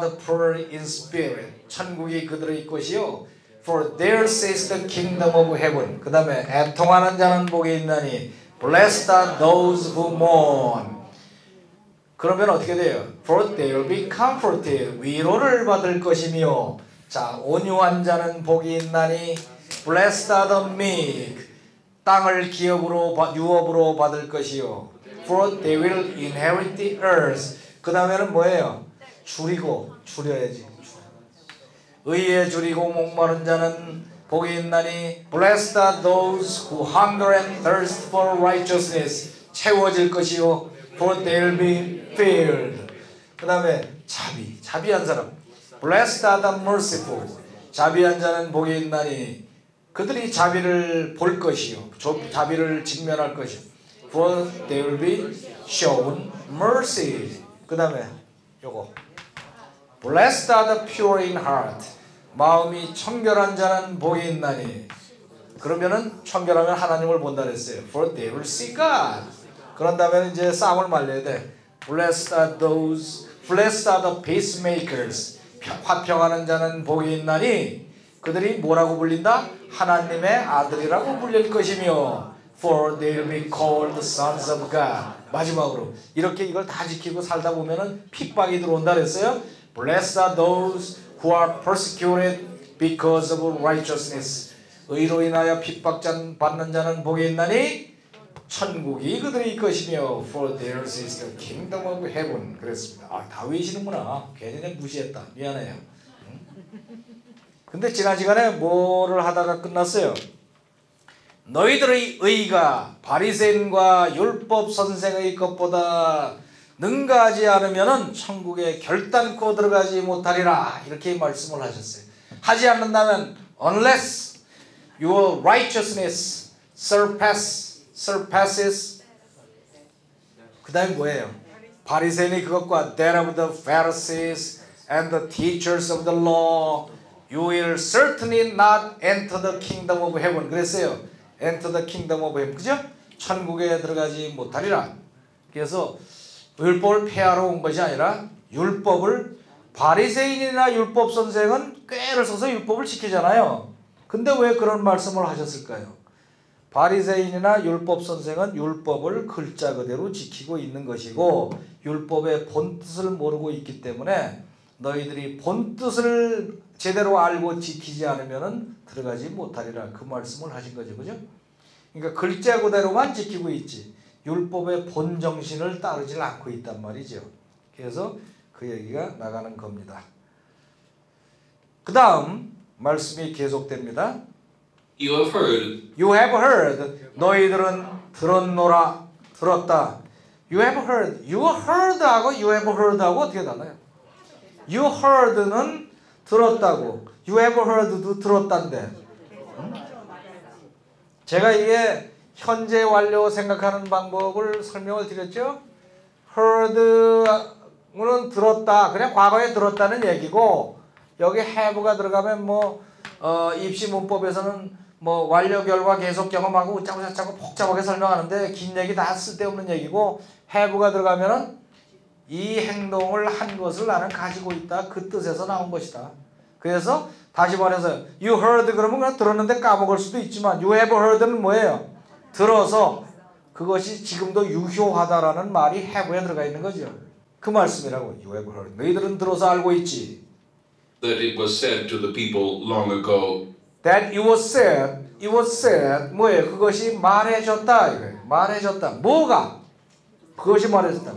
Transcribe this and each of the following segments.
the poor in spirit. 천국이 그들의 것이요. For theirs is the kingdom of heaven. 그 다음에 애통하는 자는 복이 있나니. Blessed are those who mourn. 그러면 어떻게 돼요? For they will be comforted. 위로를 받을 것이며. 자, 온유한 자는 복이 있나니. Blessed are the meek. 땅을 기업으로 유업으로 받을 것이요. For they will inherit the earth. 그 다음에는 뭐예요? 줄이고 줄여야지. 의에 줄이고 목마른 자는 복이 있나니. Blessed are those who hunger and thirst for righteousness. 채워질 것이요. For they will be filled. 그 다음에 자비한 사람. Blessed are the merciful. 자비한 자는 복이 있나니. 그들이 자비를 볼 것이요. 자비를 직면할 것이요. For they will be shown mercy. 그 다음에 요거. Blessed are the pure in heart. 마음이 청결한 자는 복이 있나니. 그러면은 청결하면 하나님을 본다 그랬어요. For they will see God. 그런 다음에는 이제 싸움을 말려야 돼. Blessed are the peacemakers. 화평하는 자는 복이 있나니. 그들이 뭐라고 불린다? 하나님의 아들이라고 불릴 것이며. For they will be called the sons of God. 마지막으로 이렇게 이걸 다 지키고 살다 보면은 핍박이 들어온다 그랬어요. Blessed are those who are persecuted because of righteousness. 의로 인하여 핍박받는 자는 복이 있나니. 천국이 그들의 것이며. For theirs is the kingdom of heaven. 그랬습니다. 아, 다 외우시는구나. 괜히 무시했다. 미안해요. 근데 지난 시간에 뭐를 하다가 끝났어요? 너희들의 의가 바리새인과 율법 선생의 것보다 능가하지 않으면은 천국에 결단코 들어가지 못하리라. 이렇게 말씀을 하셨어요. 하지 않는다면 unless your righteousness surpasses 그 다음에 뭐예요? 바리새인이 그것과 that of the Pharisees and the teachers of the law. You will certainly not enter the kingdom of heaven. 그랬어요. Enter the kingdom of heaven. 그죠? 천국에 들어가지 못하리라. 그래서 율법을 폐하러 온 것이 아니라 율법을 바리새인이나 율법 선생은 꾀를 써서 율법을 지키잖아요. 근데 왜 그런 말씀을 하셨을까요? 바리새인이나 율법 선생은 율법을 글자 그대로 지키고 있는 것이고 율법의 본뜻을 모르고 있기 때문에 너희들이 본뜻을 제대로 알고 지키지 않으면은 들어가지 못하리라. 그 말씀을 하신 거죠. 그죠? 그러니까 글자 그대로만 지키고 있지 율법의 본 정신을 따르질 않고 있단 말이죠. 그래서 그 얘기가 나가는 겁니다. 그 다음 말씀이 계속됩니다. You have heard. 너희들은 들었다. You have heard하고 어떻게 달라요? You heard는 들었다고. You have heard도 들었단데. 제가 이게 현재 완료 생각하는 방법을 설명을 드렸죠. heard는 들었다. 그냥 과거에 들었다는 얘기고 여기 have가 들어가면 뭐 입시 문법에서는 뭐 완료 결과 계속 경험하고 우짜고저짜고 복잡하게 설명하는데 긴 얘기 다 쓸데없는 얘기고 have가 들어가면은 이 행동을 한 것을 나는 가지고 있다. 그 뜻에서 나온 것이다. 그래서 다시 말해서 you heard 그러면 그냥 들었는데 까먹을 수도 있지만 you have heard는 뭐예요? 들어서 그것이 지금도 유효하다라는 말이 have에 들어가 있는 거죠. 그 말씀이라고. You have heard. 너희들은 들어서 알고 있지. That it was said 뭐예요? 그것이 말해졌다. 말해졌다. 뭐가? 그것이 말해졌다.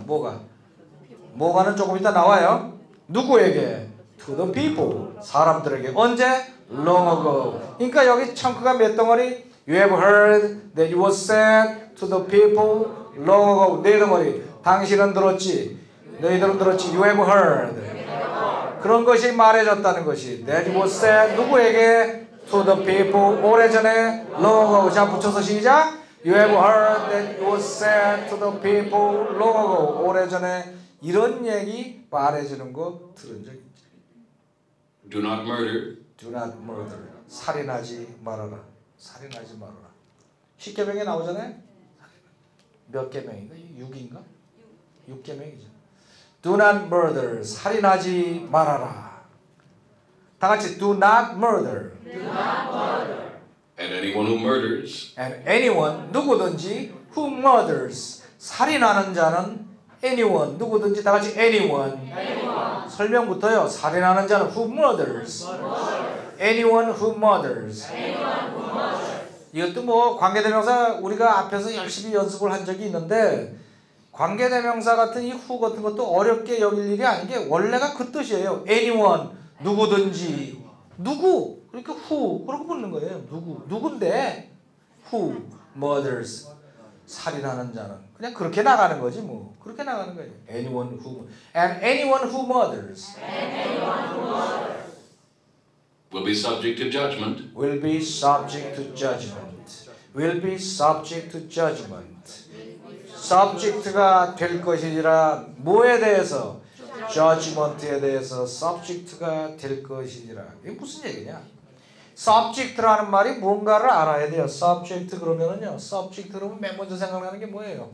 뭐가는 조금 이따 나와요. 누구에게? To the people. 사람들에게. 언제? Long ago. 그러니까 여기 청크가 몇 덩어리? You have heard that it was said to the people long ago. 네 덩어리. 당신은 들었지. 너희들은 들었지. You have heard. 그런 것이 말해졌다는 것이. That it was said. 누구에게? To the people. 오래전에 long ago. 자, 붙여서 시작. You have heard that it was said to the people long ago. 오래전에 이런 얘기 말해주는 거 들은 적 있지. Do not murder. 살인하지 말아라. 십계명에 나오잖아요. 몇 계명인가? 6인가? 6계명이죠. Do not murder. 살인하지 말아라. 다 같이 do not murder. Do not murder. And anyone who murders. And anyone 누구든지 who murders 살인하는 자는 anyone 누구든지 다 같이 anyone. anyone. 설명부터요. 살인하는 자는 who murders. Anyone who murders. Anyone who murders. 이것도 뭐 관계대명사 우리가 앞에서 열심히 연습을 한 적이 있는데 관계대명사 같은 이 who 같은 것도 어렵게 여길 일이 아닌 게 원래가 그 뜻이에요. anyone 누구든지 누구 그러니까 who 그렇게 붙는 거예요. 누군데 who murders 살인하는 자는 그냥 그렇게 나가는 거지 뭐 그렇게 나가는 거예요. anyone who and anyone who murders. And anyone who murders. Will be subject to judgment. Will be subject to judgment. Will be subject to judgment. Subject가 될 것이니라 뭐에 대해서? Judgment에 대해서 subject가 될 것이니라. 이게 무슨 얘기냐? Subject라는 말이 뭔가를 알아야 돼요. Subject 그러면은요. Subject 그러면 맨 먼저 생각나는 게 뭐예요?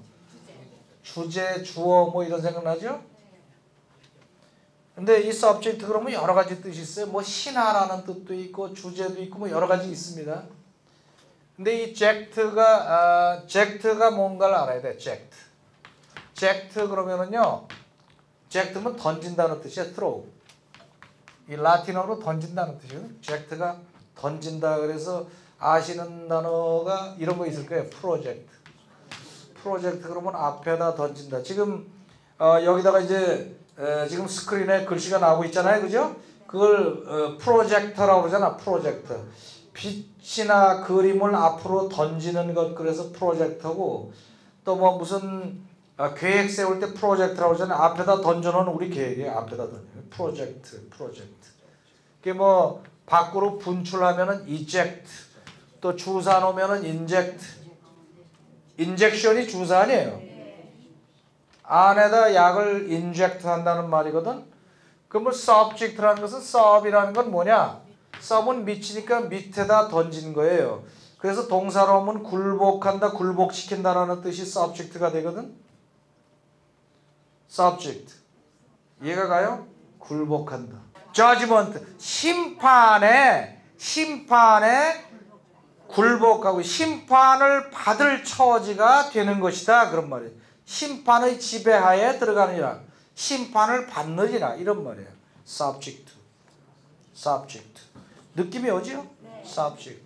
주제, 주어 뭐 이런 생각나죠? 근데 이 subject 그러면 여러 가지 뜻이 있어요. 뭐 신하라는 뜻도 있고 주제도 있고 뭐 여러 가지 있습니다. 근데 이 ject가 뭔가를 알아야 돼. ject. ject 그러면은요. ject면 던진다는 뜻이에요. throw. 이 라틴어로 던진다는 뜻이에요. ject가 던진다 그래서 아시는 단어가 이런 거 있을 거예요. project. project 그러면 앞에다 던진다. 지금 여기다가 이제 지금 스크린에 글씨가 나오고 있잖아요. 그죠? 그걸 프로젝터라고 그러잖아. 프로젝터. 빛이나 그림을 앞으로 던지는 것 그래서 프로젝터고 또 뭐 무슨 계획 세울 때 프로젝트라고 그러잖아요. 앞에다 던져놓은 우리 계획이에요. 앞에다 던져놓은 프로젝트. 그게 뭐 밖으로 분출하면은 이젝트 또 주사 놓으면은 인젝트 인젝션이 주사 아니에요. 안에다 약을 인젝트 한다는 말이거든. 그러면 subject라는 것은 sub이라는 건 뭐냐? sub은 밑이니까 밑에다 던진 거예요. 그래서 동사로 하면 굴복한다, 굴복시킨다라는 뜻이 subject가 되거든. subject. 이해가 가요? 굴복한다. judgment. 심판에 굴복하고 심판을 받을 처지가 되는 것이다. 그런 말이에요. 심판의 지배하에 들어가느니라. 심판을 받느니라. 이런 말이에요. subject. 느낌이 오죠? 네. subject.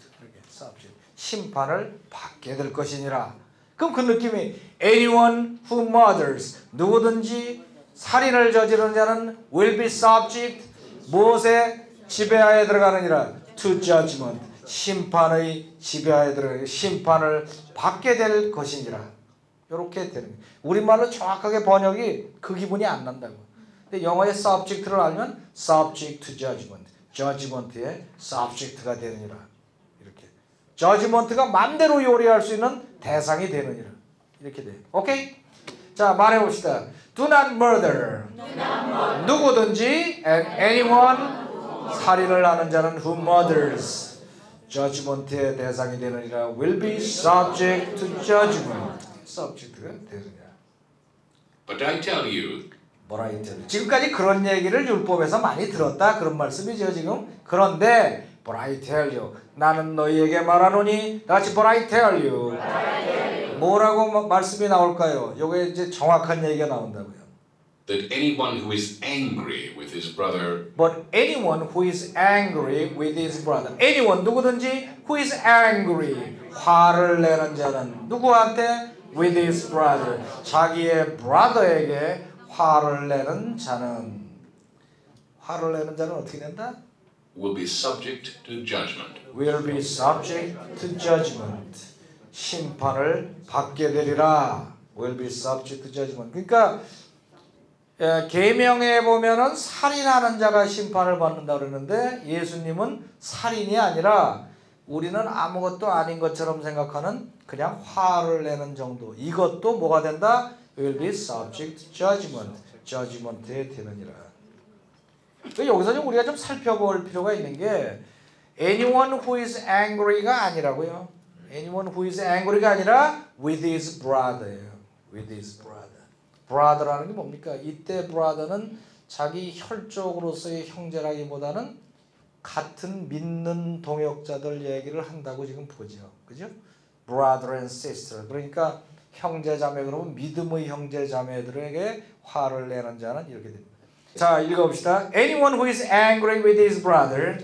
심판을 받게 될 것이니라. 그럼 그 느낌이 anyone who murders 누구든지 살인을 저지르는 자는 will be subject 무엇에 지배하에 들어가느니라. to judgment. 심판의 지배하에 들어가느니라. 심판을 받게 될 것이니라. 이렇게 되는 거예요. 우리말로 정확하게 번역이 그 기분이 안 난다고. 근데 영어의 subject를 알면 subject to judgment. judgment의 subject가 되느니라. 이렇게. judgment가 맘대로 요리할 수 있는 대상이 되느니라. 이렇게 돼요. 오케이? 자, 말해봅시다. Do not murder. 누구든지 and anyone 살인을 하는 자는 who murders. judgment의 대상이 되느니라. will be subject to judgment. subject가 되느냐. But I tell you. 지금까지 그런 얘기를 율법에서 많이 들었다 그런 말씀이죠 지금. 그런데 But I tell you. 나는 너희에게 말하노니. 다 같이 But I tell you. 뭐라고 말씀이 나올까요? 요게 이제 정확한 얘기가 나온다고요. That anyone who is angry with his brother. But anyone who is angry with his brother. anyone 누구든지 who is angry 화를 내는 자는 누구한테? With his brother. 자기의 brother에게 화를 내는 자는 어떻게 된다? Will be subject to judgment. Will be subject to judgment. 심판을 받게 되리라. Will be subject to judgment. 그러니까 계명에 보면은 살인하는 자가 심판을 받는다 그러는데 예수님은 살인이 아니라 우리는 아무것도 아닌 것처럼 생각하는 그냥 화를 내는 정도. 이것도 뭐가 된다? Will be subject to judgment. judgment에 되느니라. 여기서 좀 우리가 좀 살펴볼 필요가 있는 게 anyone who is angry가 아니라고요. anyone who is angry가 아니라 with his brother예요. with his brother. 브라더라는 게 뭡니까? 이때 브라더는 자기 혈족으로서의 형제라기보다는 같은 믿는 동역자들 얘기를 한다고 지금 보죠. 그죠? Brother and sister. 그러니까 형제자매, 그러면 믿음의 형제자매들에게 화를 내는 자는 이렇게 됩니다. 자, 읽어봅시다. Anyone who is angry with his brother,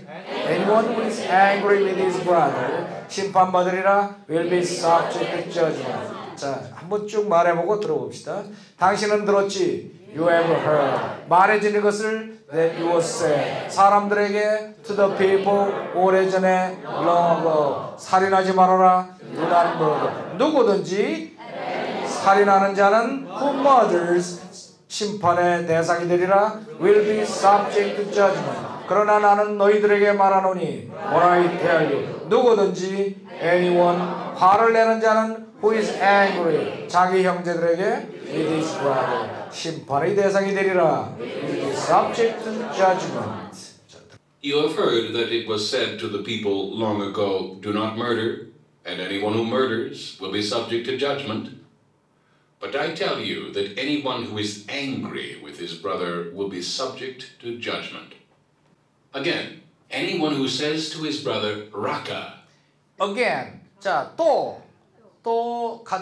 anyone who is angry with his brother, 심판받으리라. Will be subject to judgment. 자, 한번 쭉 말해보고 들어봅시다. 당신은 들었지? You have heard. 말해지는 것을 that you said. 사람들에게 to the people 오래전에 long ago. 살인하지 말아라. Do not murder. 누구든지 살인하는 자는 who murders 심판의 대상이 되리라. Will be subject to judgment. 그러나 나는 너희들에게 말하노니 I tell you. 누구든지 anyone 화를 내는 자는 who is angry 자기 형제들에게 with his brother 심판의 대상이 되리라. Will be subject to judgment. You have heard that it was said to the people long ago, do not murder, and anyone who murders will be subject to judgment. But I tell you that anyone who is angry with his brother will be subject to judgment. Again, anyone who says to his brother, Raka. Again, 자, 또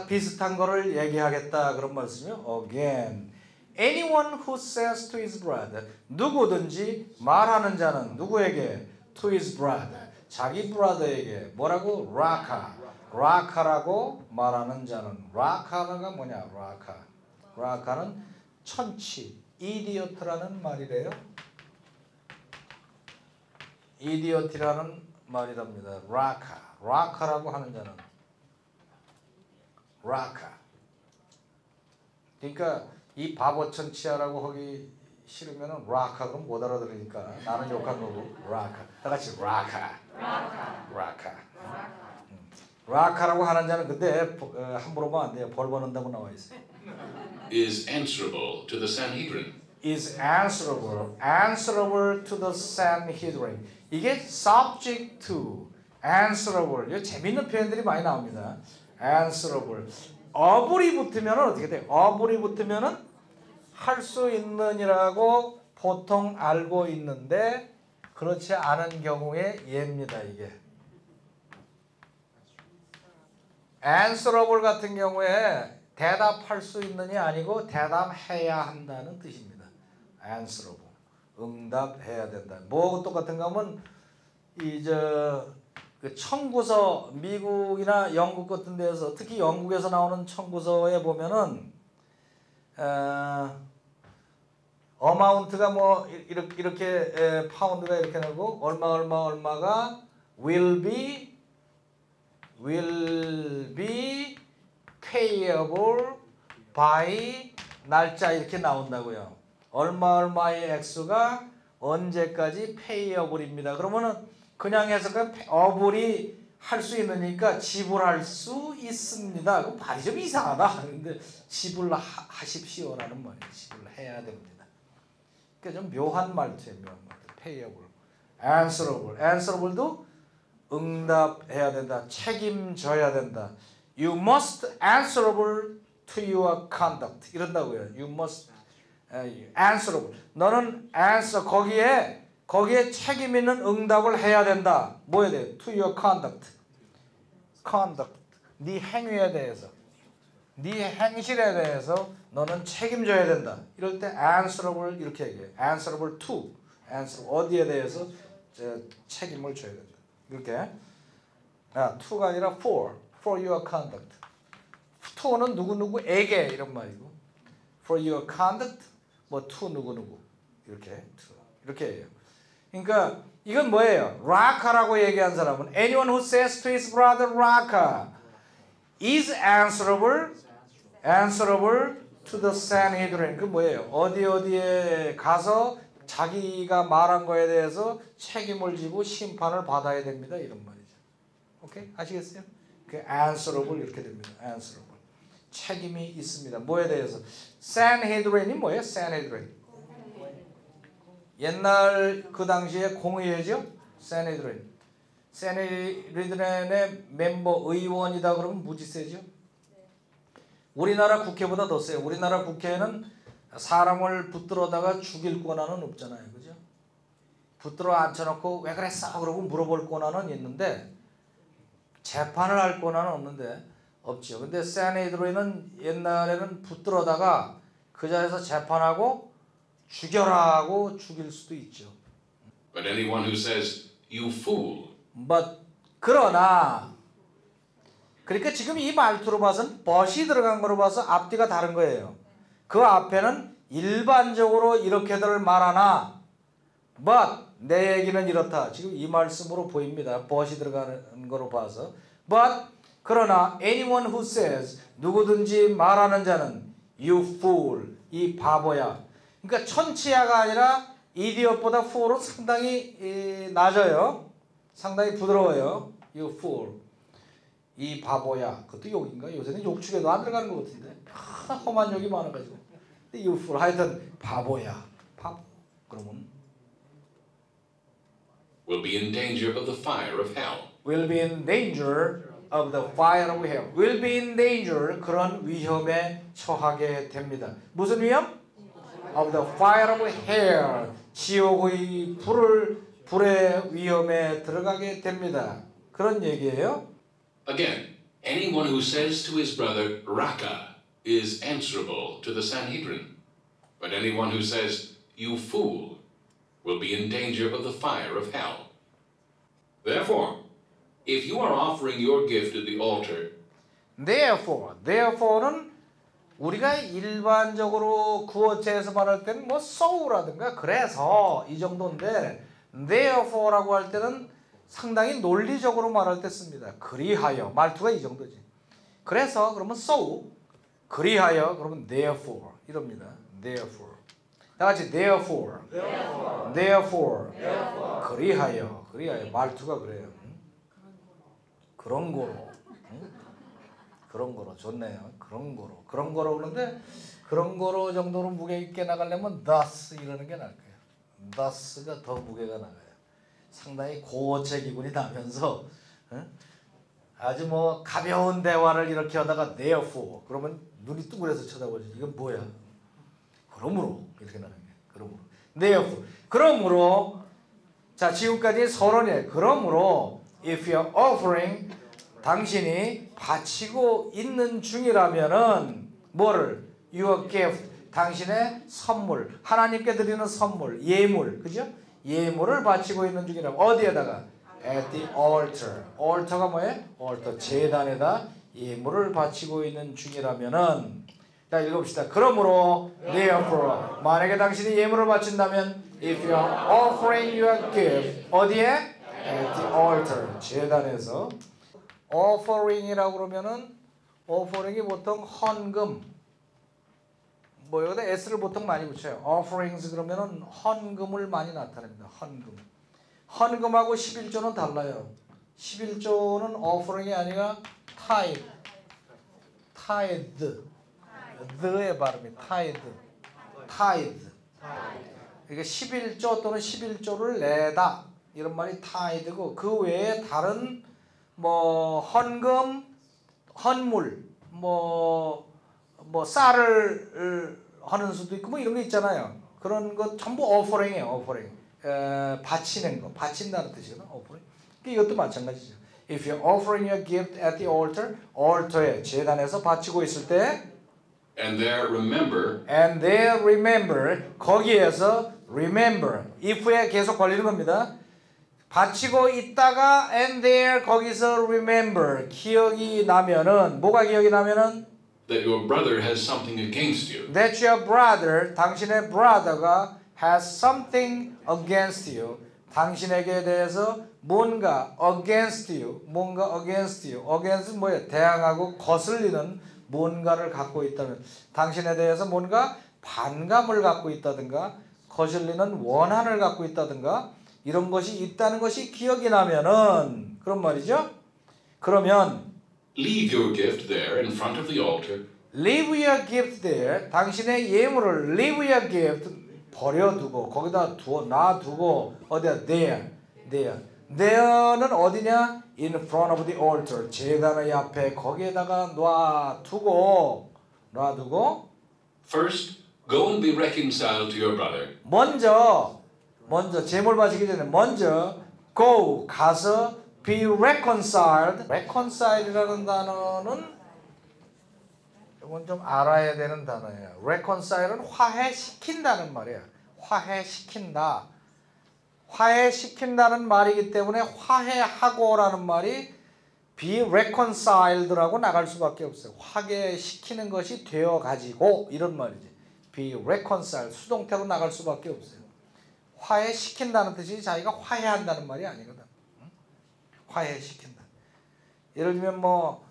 비슷한 거를 얘기하겠다 그런 말씀이요. Again, anyone who says to his brother, 누구든지 말하는 자는 누구에게? To his brother, 자기 브라더에게 뭐라고? Raka. 라카라고 말하는 자는 라카가 뭐냐? 라카는 천치, 이디어트라는 말이래요. 이디어트라는 말이랍니다. 라카라고 하는 자는 라카. 그러니까 이 바보 천치야라고 하기 싫으면은 라카 그럼 못 알아들으니까 나는 욕한 거고 라카. 다 같이 라카. 라카라고 하는 자는 근데 함부로 보면 안 돼요. 벌 받는다고 나와 있어요. Is answerable to the Sanhedrin. Is answerable to the Sanhedrin. 이게 subject to, answerable. 요 재밌는 표현들이 많이 나옵니다. answerable. 어불이 붙으면 어떻게 돼요? 어불이 붙으면은 할 수 있는이라고 보통 알고 있는데 그렇지 않은 경우의 예입니다. 이게. answerable 같은 경우에 대답할 수 있느냐 아니고 대답해야 한다는 뜻입니다. answerable. 응답해야 된다. 뭐하고 똑같은가 하면 그 청구서, 미국이나 영국 같은 데서 특히 영국에서 나오는 청구서에 보면은 어마운트가 뭐 이렇게 파운드가 이렇게 나고 얼마가 will be payable by 날짜 이렇게 나온다고요. 얼마의 액수가 언제까지 payable입니다. 그러면은 그냥 해석은 어불이 할 수 있으니까 지불할 수 있습니다. 그 말이 좀 이상하다. 근데 지불하십시오라는 말이에요. 지불해야 됩니다. 그러니까 좀 묘한 말투예요. payable, answerable도 응답해야 된다. 책임져야 된다. You must answerable to your conduct. 이런다고요. You must answerable. 너는 answer 거기에 책임 있는 응답을 해야 된다. 뭐 해야 돼? To your conduct. 네 행위에 대해서. 네 행실에 대해서 너는 책임져야 된다. 이럴 때 answerable 이렇게 얘기해. answerable to. answerable 어디에 대해서 책임을 져야 된다. 이렇게 to가 아니라 for your conduct. to는 누구누구에게 이런 말이고 for your conduct 뭐 to 누구누구 이렇게 to. 이렇게 해요. 그러니까 이건 뭐예요? 라카라고 얘기한 사람은 anyone who says to his brother Raka is answerable to the Sanhedrin. 그 뭐예요? 어디에 가서 자기가 말한 거에 대해서 책임을 지고 심판을 받아야 됩니다. 이런 말이죠. 오케이? 아시겠어요? 그 answerable 이렇게 됩니다. answerable. 책임이 있습니다. 뭐에 대해서? Sanhedrin이 뭐예요? Sanhedrin. 옛날 그 당시에 공의회죠? Sanhedrin. Sanhedrin의 멤버 의원이다 그러면 무지세죠? 우리나라 국회보다 더 세요. 우리나라 국회에는 사람을 붙들어다가 죽일 권한은 없잖아요. 그죠? 붙들어 앉혀놓고 왜 그랬어? 그러고 물어볼 권한은 있는데 재판을 할 권한은 없죠. 근데 세네이드로에는 옛날에는 붙들어다가 그 자리에서 재판하고 죽여라고 죽일 수도 있죠. But anyone who says you fool. But 그러나 그러니까 지금 이 말투로 봐서는 but이 들어간 거로 봐서 앞뒤가 다른 거예요. 그 앞에는 일반적으로 이렇게들 말하나 but 내 얘기는 이렇다. 지금 이 말씀으로 보입니다. but이 들어간 거로 봐서 but 그러나 anyone who says 누구든지 말하는 자는 you fool 이 바보야. 그러니까 천치야가 아니라 이디엇보다 fool은 상당히 낮아요. 상당히 부드러워요. You fool. 이 바보야. 그것도 욕인가? 요새는 욕축에도 안 들어가는 것 같은데. 험한 욕이 많아가지고. You fool. 하여튼 바보야. 바보. 그러면 will be in danger of the fire of hell. Will be in danger of the fire of hell. Will be in danger. 그런 위험에 처하게 됩니다. 무슨 위험? Of the fire of hell. 지옥의 불의 위험에 들어가게 됩니다. 그런 얘기예요. Again, anyone who says to his brother "Raka" is answerable to the Sanhedrin, but anyone who says "You fool" will be in danger of the fire of hell. Therefore, if you are offering your gift at the altar, therefore는 우리가 일반적으로 구어체에서 말할 때는 뭐 so라든가 그래서 이 정도인데 therefore라고 할 때는 상당히 논리적으로 말할 때 씁니다. 그리하여 말투가 이 정도지. 그래서 그러면 so 그리하여 그러면 therefore 이럽니다. therefore 다같이 therefore therefore, therefore. therefore. 그리하여 말투가 그래요. 그런거로 그런거로 좋네요. 그런거로 그런데 그런거로 정도로 무게 있게 나가려면 thus 이러는게 나을 거예요. thus가 더 무게가 나가요. 상당히 고어체 기분이 나면서 아주 뭐 가벼운 대화를 이렇게 하다가 therefore 그러면 눈이 둥그래서 쳐다보지. 이건 뭐야? 그러므로 이렇게 나는 거예요. 그러므로 therefore 그러므로 자 지금까지 서론이에요. 그러므로 if you're offering 당신이 바치고 있는 중이라면은 뭐를 your gift 당신의 선물 하나님께 드리는 선물 예물 그죠? 예물을 바치고 있는 중이라면 어디에다가? At the altar. altar가 뭐예요? altar 제단에다 예물을 바치고 있는 중이라면은 자 읽읍시다. 그러므로 therefore 만약에 당신이 예물을 바친다면 if you are offering your gift 어디에? At the altar 제단에서 offering이라고 그러면은 offering이 보통 헌금 뭐 여기다 s를 보통 많이 붙여요. offerings 그러면은 헌금을 많이 나타냅니다. 헌금. 헌금하고 11조는 달라요. 11조는 offering이 아니라 tithe. tithe. the의 발음이 tithe. tithe. 그러니까 11조 또는 11조를 내다 이런 말이 tithe고 그 외에 다른 뭐 헌금, 헌물, 뭐 쌀을 하는 수도 있고 뭐 이런 게 있잖아요. 그런 것 전부 offering이에요. offering 바치는 거 바친다는 뜻이구나. offering 이것도 마찬가지죠. If you're offering your gift at the altar, altar에 제단에서 바치고 있을 때, and there remember 거기에서 remember if에 계속 걸리는 겁니다. 바치고 있다가 and there 거기서 remember 기억이 나면은 뭐가 기억이 나면은 that your brother has something against you. That your brother, 당신의 brother가 has something against you. 당신에게 대해서 뭔가 against you. against는 뭐예요? 대항하고 거슬리는 뭔가를 갖고 있다면 당신에 대해서 뭔가 반감을 갖고 있다든가 거슬리는 원한을 갖고 있다든가 이런 것이 있다는 것이 기억이 나면은 그런 말이죠. 그러면 Leave your gift there in front of the altar. Leave your gift there. 당신의 예물을 leave your gift 버려두고 거기다 놔두고 어디야? There. There는 어디냐? In front of the altar. 제단의 앞에 거기에다가 놔두고 놔두고 First, go and be reconciled to your brother. 먼저 제물 받기 전에 먼저 go 가서 be reconciled. reconcile이라는 단어는 이건 좀 알아야 되는 단어예요. reconcile은 화해시킨다는 말이에요. 화해시킨다. 화해시킨다는 말이기 때문에 화해하고라는 말이 be reconciled라고 나갈 수밖에 없어요. 화해시키는 것이 되어가지고 이런 말이지. be reconciled 수동태로 나갈 수밖에 없어요. 화해시킨다는 뜻이 자기가 화해한다는 말이 아니거든. 응? 화해시킨다. 예를 들면 뭐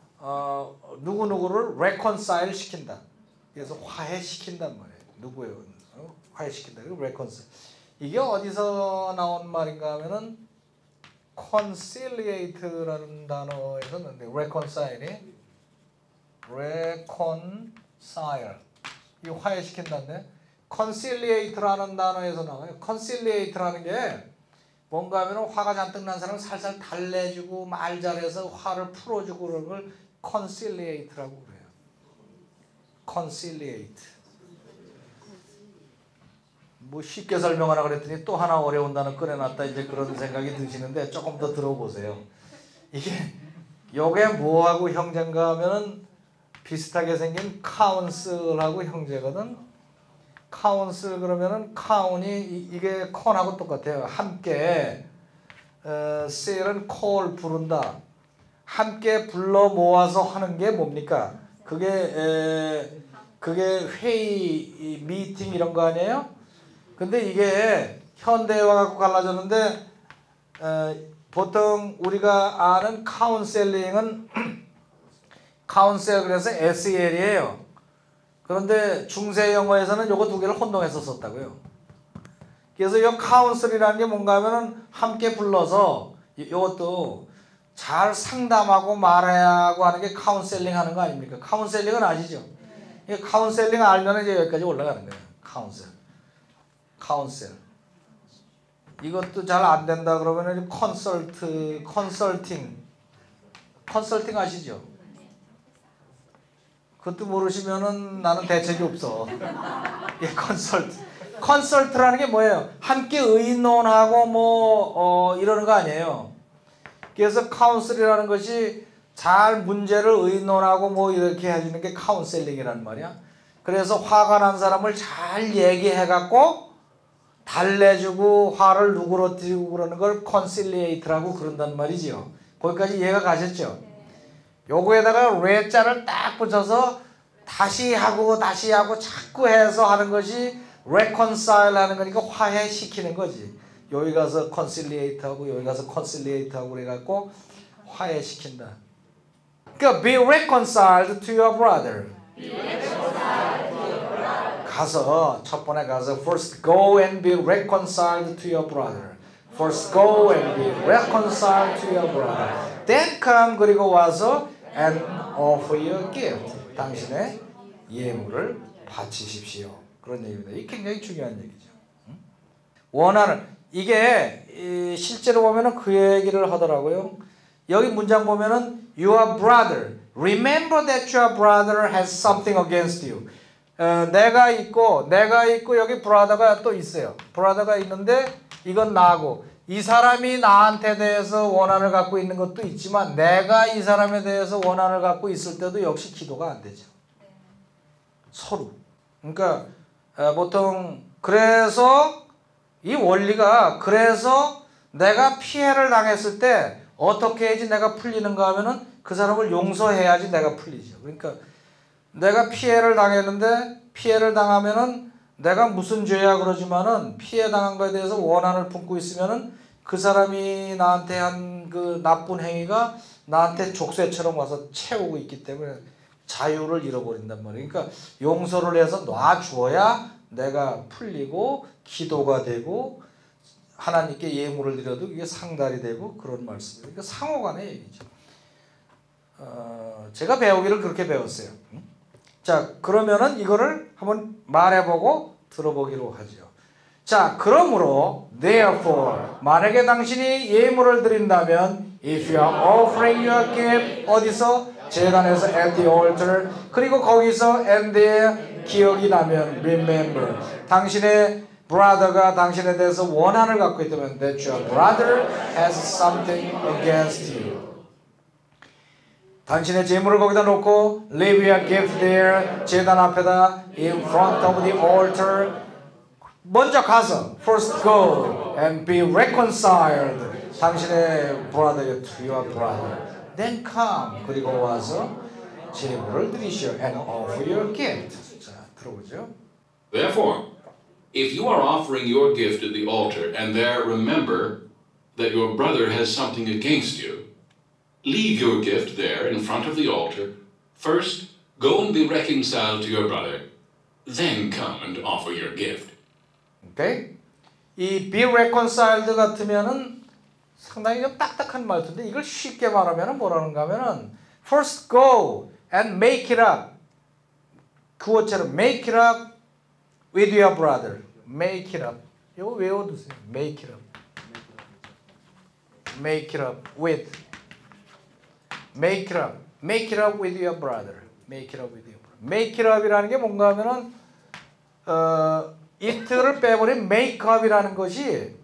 누구누구를 reconcile 시킨다. 그래서 화해시킨단 말이에요. 누구예요? 화해시킨다. 그리고 reconcile. 이게 어디서 나온 말인가 하면은 conciliate라는 단어에서 는데 reconcile이 reconcile 이 화해시킨다는데 conciliate라는 단어에서 나와요. conciliate라는 게 뭔가 하면 화가 잔뜩 난 사람을 살살 달래주고 말 잘해서 화를 풀어주고 그런 걸 conciliate라고 그래요. conciliate 뭐 쉽게 설명하라 그랬더니 또 하나 어려운 단어 꺼내놨다 이제 그런 생각이 드시는데 조금 더 들어보세요. 이게 뭐하고 형제인가 하면은 비슷하게 생긴 카운슬하고 형제거든. 카운슬 그러면은 카운이 이게 컨하고 똑같아요. 함께 셀은 콜 부른다. 함께 불러 모아서 하는 게 뭡니까? 그게 회의 미팅 이런 거 아니에요? 근데 이게 현대와 갖고 갈라졌는데 보통 우리가 아는 카운셀링은 카운셀 그래서 SEL이에요. 그런데 중세 영어에서는 요거 두 개를 혼동해서 썼다고요. 그래서 이 카운셀이라는 게 뭔가 하면은 함께 불러서 요것도 잘 상담하고 말해야 하고 하는 게 카운셀링 하는 거 아닙니까? 카운셀링은 아시죠? 이 카운셀링 알면 이제 여기까지 올라가는 거예요. 카운셀 이것도 잘 안 된다 그러면 컨설팅 아시죠? 그것도 모르시면은 나는 대책이 없어. 예, 컨설트라는 게 뭐예요? 함께 의논하고 뭐 이러는 거 아니에요. 그래서 카운슬이라는 것이 잘 문제를 의논하고 뭐 이렇게 해주는 게 카운셀링이란 말이야. 그래서 화가 난 사람을 잘 얘기해갖고 달래주고 화를 누그러뜨리고 그러는 걸 컨실리에이트라고 그런단 말이지요. 거기까지 이해가 가셨죠? 요거에다가 레자를 딱 붙여서 다시 하고 자꾸 해서 하는 것이 reconcile 하는 거니까 화해시키는 거지. 여기 가서 conciliate하고 여기 가서 conciliate하고 그래갖고 화해시킨다. 그러니까 be reconciled to your brother. 가서 첫 번에 가서 first go and be reconciled to your brother. First go and be reconciled to your brother. Then come 그리고 와서 and offer your gift. 당신의 예물을 바치십시오. 그런 얘기입니다. 이 굉장히 중요한 얘기죠. 응? 원하는 이게 실제로 보면은 그 얘기를 하더라고요. 여기 문장 보면은 your brother. Remember that your brother has something against you. 내가 있고 여기 브라더가 또 있어요. 브라더가 있는데 이건 나고 이 사람이 나한테 대해서 원한을 갖고 있는 것도 있지만 내가 이 사람에 대해서 원한을 갖고 있을 때도 역시 기도가 안 되죠. 서로. 그러니까 보통 그래서 이 원리가 그래서 내가 피해를 당했을 때 어떻게 해야지 내가 풀리는가 하면은 그 사람을 용서해야지 내가 풀리죠. 그러니까 내가 피해를 당했는데 피해를 당하면은 내가 무슨 죄야 그러지만은 피해 당한 거에 대해서 원한을 품고 있으면은 그 사람이 나한테 한 그 나쁜 행위가 나한테 족쇄처럼 와서 채우고 있기 때문에 자유를 잃어버린단 말이에요. 그러니까 용서를 해서 놔주어야 내가 풀리고 기도가 되고 하나님께 예물을 드려도 이게 상달이 되고 그런 말씀이에요. 그러니까 상호간의 얘기죠. 제가 배우기를 그렇게 배웠어요. 자, 그러면은 이거를 한번 말해보고 들어보기로 하죠. 자, 그러므로 therefore 만약에 당신이 예물을 드린다면 if you are offering your gift 어디서 재단에서 at the altar, 그리고 거기서 and their 기억이 나면 remember. 당신의 brother가 당신에 대해서 원한을 갖고 있다면 that your brother has something against you. 당신의 재물을 거기다 놓고 leave your gift there, 재단 앞에다 in front of the altar, 먼저 가서 first go and be reconciled, 당신의 brother to your brother, then come, 그리고 와서 재물을 드리시오 and offer your gift. 자, 들어보죠. Therefore, if you are offering your gift at the altar and there remember that your brother has something against you, leave your gift there in front of the altar. First, go and be reconciled to your brother. Then come and offer your gift. Okay? 이 be reconciled 같으면은 상당히 좀 딱딱한 말인데, 이걸 쉽게 말하면은 뭐라는가 하면은 first go and make it up. 구어처럼 make it up with your brother. Make it up. 이거 외워두세요. Make it up. Make it up with. Make it up with your brother. Make it up with your brother. Make it up이라는 게 뭔가 하면은 it를 빼버린 make up이라는 것이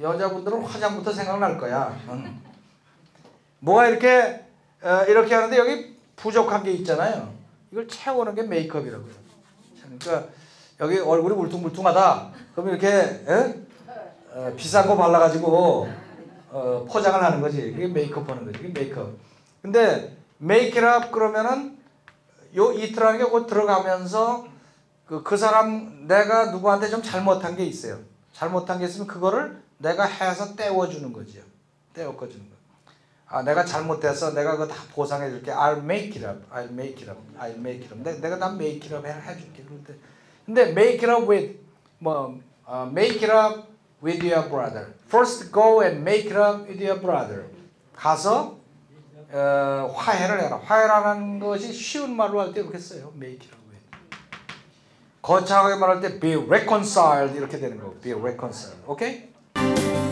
여자분들은 화장부터 생각날 거야. 뭐가 이렇게 이렇게 하는데 여기 부족한 게 있잖아요. 이걸 채우는 게 make up이라고요. 그러니까 여기 얼굴이 울퉁불퉁하다. 그럼 이렇게 비싼 거 발라가지고. 포장을 하는 거지. 이게 메이크업 하는 거지. 이게 메이크업. 근데 make it up 그러면은 요 이틀하게 곧 들어가면서 그 사람 내가 누구한테 좀 잘못한 게 있어요. 잘못한 게 있으면 그거를 내가 해서 떼워주는 거지요. 떼워주는 거. 아, 내가 잘못해서 내가 그거 다 보상해 줄게. I'll make it up. I'll make it up. I'll make it up. 내가 난 make it up 해줄게. 근데 make it up with 뭐 make it up with your brother. First go and make it up with your brother. 가서 화해를 해라. 화해라는 것이 쉬운 말로 할 때 이렇게 써요. make it up with. 거창하게 말할 때 be reconciled 이렇게 되는 거고. be reconciled. 오케이? Okay?